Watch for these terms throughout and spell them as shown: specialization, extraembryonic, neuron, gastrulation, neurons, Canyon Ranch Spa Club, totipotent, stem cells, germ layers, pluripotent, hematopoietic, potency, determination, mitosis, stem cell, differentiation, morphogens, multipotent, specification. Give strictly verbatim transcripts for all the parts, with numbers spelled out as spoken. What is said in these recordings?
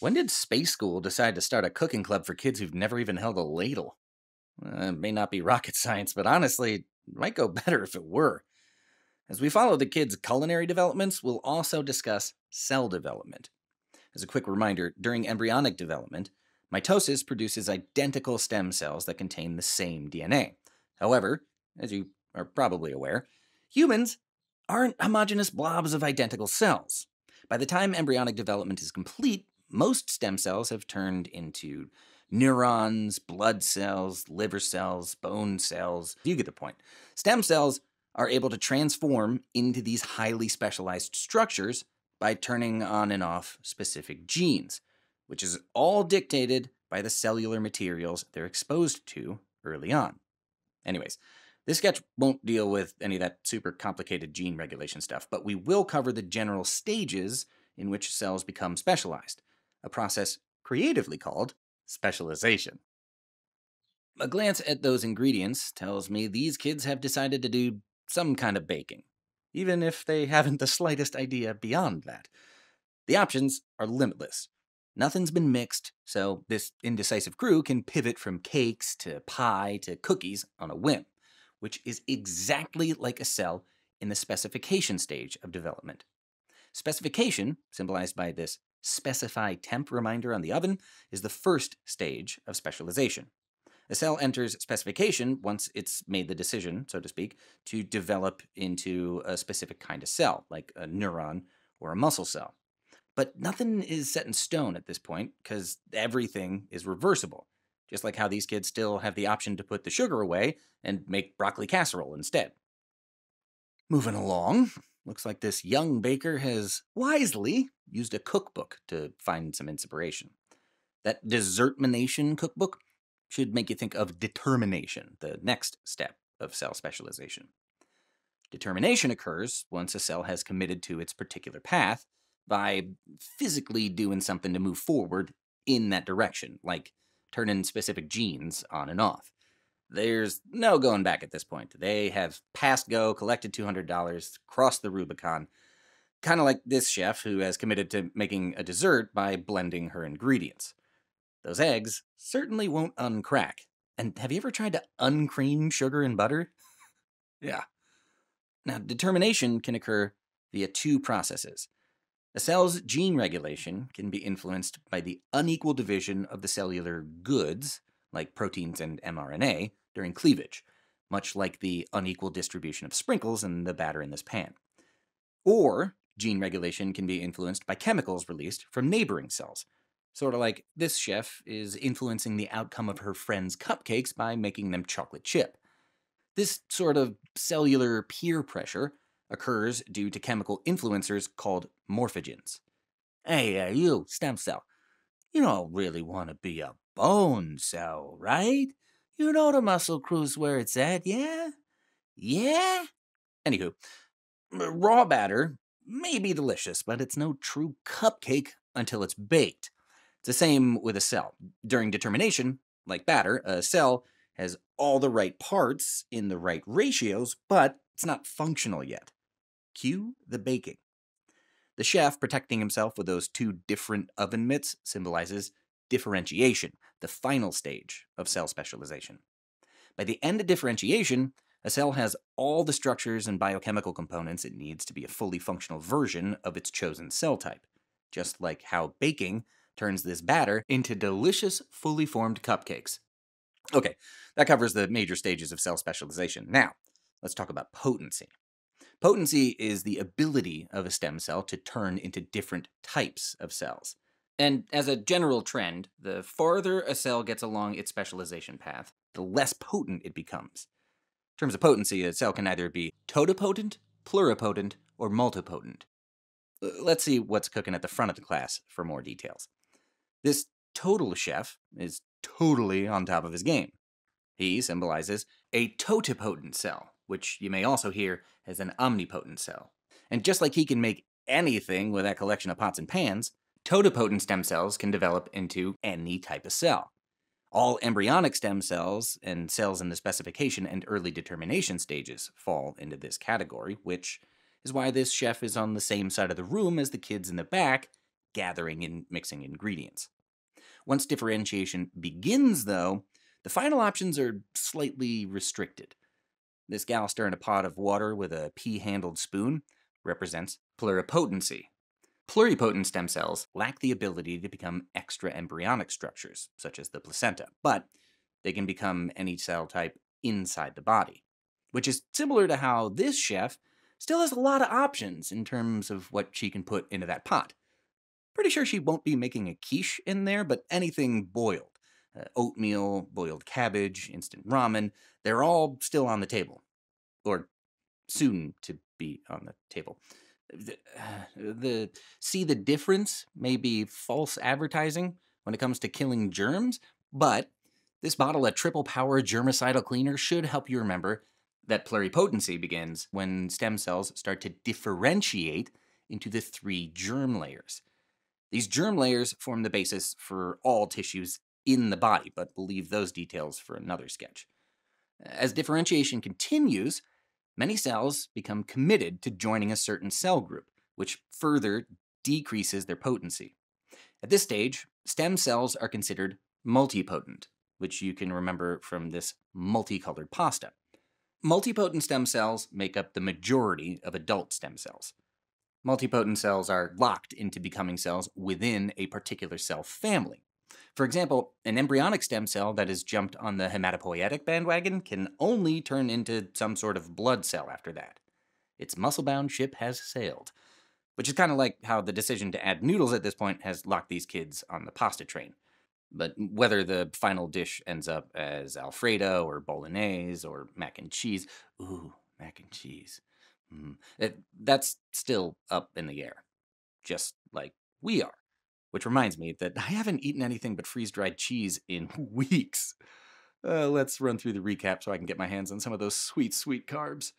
When did Space School decide to start a cooking club for kids who've never even held a ladle? Uh, it may not be rocket science, but honestly, it might go better if it were. As we follow the kids' culinary developments, we'll also discuss cell development. As a quick reminder, during embryonic development, mitosis produces identical stem cells that contain the same D N A. However, as you are probably aware, humans aren't homogeneous blobs of identical cells. By the time embryonic development is complete, most stem cells have turned into neurons, blood cells, liver cells, bone cells. You get the point. Stem cells are able to transform into these highly specialized structures by turning on and off specific genes, which is all dictated by the cellular materials they're exposed to early on. Anyways, this sketch won't deal with any of that super complicated gene regulation stuff, but we will cover the general stages in which cells become specialized, a process creatively called specialization. A glance at those ingredients tells me these kids have decided to do some kind of baking, even if they haven't the slightest idea beyond that. The options are limitless. Nothing's been mixed, so this indecisive crew can pivot from cakes to pie to cookies on a whim, which is exactly like a cell in the specification stage of development. Specification, symbolized by this specify temp reminder on the oven, is the first stage of specialization. A cell enters specification once it's made the decision, so to speak, to develop into a specific kind of cell, like a neuron or a muscle cell. But nothing is set in stone at this point, because everything is reversible, just like how these kids still have the option to put the sugar away and make broccoli casserole instead. Moving along, looks like this young baker has wisely used a cookbook to find some inspiration. That Determination cookbook should make you think of determination, the next step of cell specialization. Determination occurs once a cell has committed to its particular path by physically doing something to move forward in that direction, like turning specific genes on and off. There's no going back at this point. They have passed go, collected two hundred dollars, crossed the Rubicon, kind of like this chef who has committed to making a dessert by blending her ingredients. Those eggs certainly won't uncrack. And have you ever tried to uncream sugar and butter? Yeah. Now, determination can occur via two processes. A cell's gene regulation can be influenced by the unequal division of the cellular goods, like proteins and m R N A, during cleavage, much like the unequal distribution of sprinkles in the batter in this pan. Or gene regulation can be influenced by chemicals released from neighboring cells, sort of like this chef is influencing the outcome of her friend's cupcakes by making them chocolate chip. This sort of cellular peer pressure occurs due to chemical influencers called morphogens. Hey, uh, you, stem cell, you don't really want to be a bone cell, right? You know the muscle crew's where it's at, yeah? Yeah? Anywho, raw batter may be delicious, but it's no true cupcake until it's baked. It's the same with a cell. During determination, like batter, a cell has all the right parts in the right ratios, but it's not functional yet. Cue the baking. The chef protecting himself with those two different oven mitts symbolizes differentiation, the final stage of cell specialization. By the end of differentiation, a cell has all the structures and biochemical components it needs to be a fully functional version of its chosen cell type, just like how baking turns this batter into delicious, fully formed cupcakes. Okay, that covers the major stages of cell specialization. Now, let's talk about potency. Potency is the ability of a stem cell to turn into different types of cells. And as a general trend, the farther a cell gets along its specialization path, the less potent it becomes. In terms of potency, a cell can either be totipotent, pluripotent, or multipotent. Let's see what's cooking at the front of the class for more details. This total chef is totally on top of his game. He symbolizes a totipotent cell, which you may also hear as an omnipotent cell. And just like he can make anything with that collection of pots and pans, totipotent stem cells can develop into any type of cell. All embryonic stem cells and cells in the specification and early determination stages fall into this category, which is why this chef is on the same side of the room as the kids in the back gathering and mixing ingredients. Once differentiation begins, though, the final options are slightly restricted. This gal stir in a pot of water with a pea-handled spoon represents pluripotency. Pluripotent stem cells lack the ability to become extraembryonic structures, such as the placenta, but they can become any cell type inside the body, which is similar to how this chef still has a lot of options in terms of what she can put into that pot. Pretty sure she won't be making a quiche in there, but anything boiled. Uh, oatmeal, boiled cabbage, instant ramen, they're all still on the table. Or soon to be on the table. The, uh, the see the difference may be false advertising when it comes to killing germs, but this bottle of triple power germicidal cleaner should help you remember that pluripotency begins when stem cells start to differentiate into the three germ layers. These germ layers form the basis for all tissues in the body, but we'll leave those details for another sketch. As differentiation continues, many cells become committed to joining a certain cell group, which further decreases their potency. At this stage, stem cells are considered multipotent, which you can remember from this multicolored pasta. Multipotent stem cells make up the majority of adult stem cells. Multipotent cells are locked into becoming cells within a particular cell family. For example, an embryonic stem cell that has jumped on the hematopoietic bandwagon can only turn into some sort of blood cell after that. Its muscle-bound ship has sailed, which is kind of like how the decision to add noodles at this point has locked these kids on the pasta train. But whether the final dish ends up as Alfredo or Bolognese or mac and cheese, ooh, mac and cheese, mm, it, that's still up in the air, just like we are. Which reminds me that I haven't eaten anything but freeze-dried cheese in weeks. Uh, let's run through the recap so I can get my hands on some of those sweet, sweet carbs.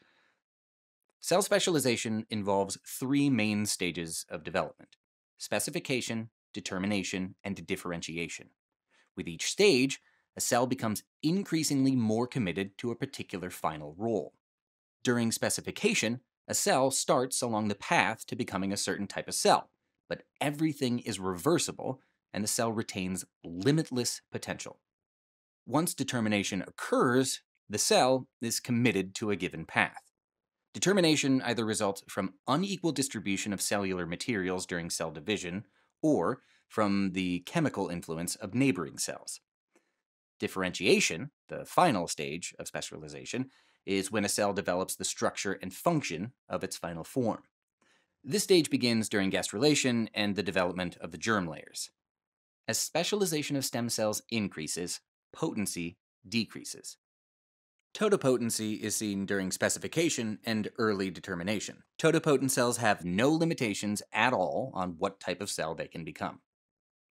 Cell specialization involves three main stages of development: specification, determination, and differentiation. With each stage, a cell becomes increasingly more committed to a particular final role. During specification, a cell starts along the path to becoming a certain type of cell, but everything is reversible, and the cell retains limitless potential. Once determination occurs, the cell is committed to a given path. Determination either results from unequal distribution of cellular materials during cell division, or from the chemical influence of neighboring cells. Differentiation, the final stage of specialization, is when a cell develops the structure and function of its final form. This stage begins during gastrulation and the development of the germ layers. As specialization of stem cells increases, potency decreases. Totipotency is seen during specification and early determination. Totipotent cells have no limitations at all on what type of cell they can become.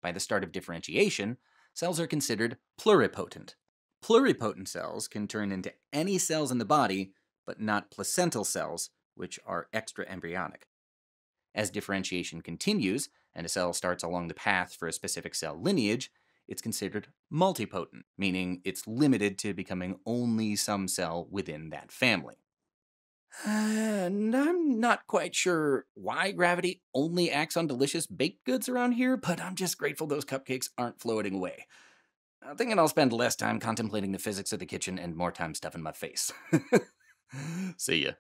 By the start of differentiation, cells are considered pluripotent. Pluripotent cells can turn into any cells in the body, but not placental cells, which are extraembryonic. As differentiation continues, and a cell starts along the path for a specific cell lineage, it's considered multipotent, meaning it's limited to becoming only some cell within that family. And I'm not quite sure why gravity only acts on delicious baked goods around here, but I'm just grateful those cupcakes aren't floating away. I'm thinking I'll spend less time contemplating the physics of the kitchen and more time stuffing my face. See ya.